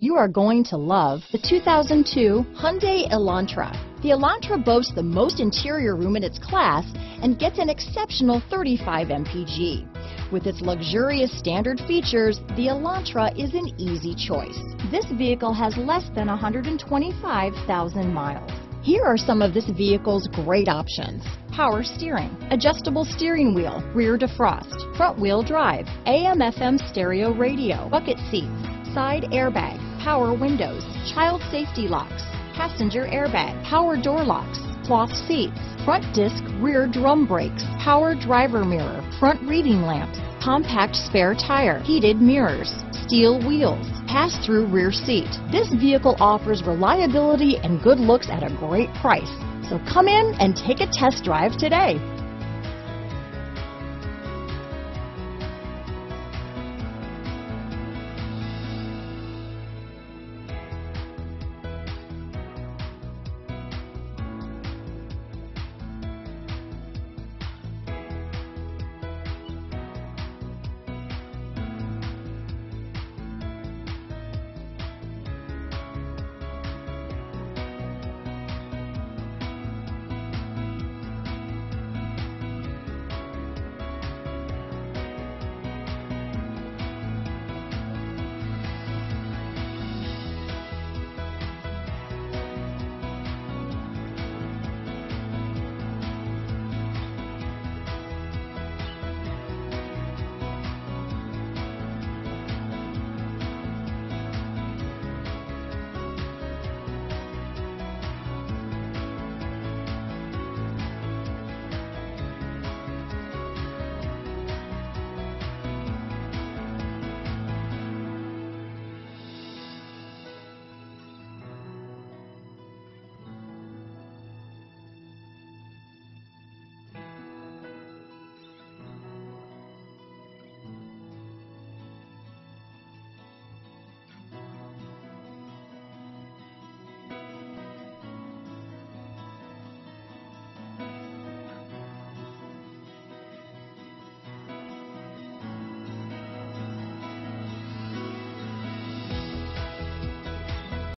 You are going to love the 2002 Hyundai Elantra. The Elantra boasts the most interior room in its class and gets an exceptional 35 mpg. With its luxurious standard features, the Elantra is an easy choice. This vehicle has less than 125,000 miles. Here are some of this vehicle's great options: power steering, adjustable steering wheel, rear defrost, front-wheel drive, AM/FM stereo radio, bucket seats, side airbag, power windows, child safety locks, passenger airbag, power door locks, cloth seats, front disc rear drum brakes, power driver mirror, front reading lamps, compact spare tire, heated mirrors, steel wheels, pass-through rear seat. This vehicle offers reliability and good looks at a great price. So come in and take a test drive today.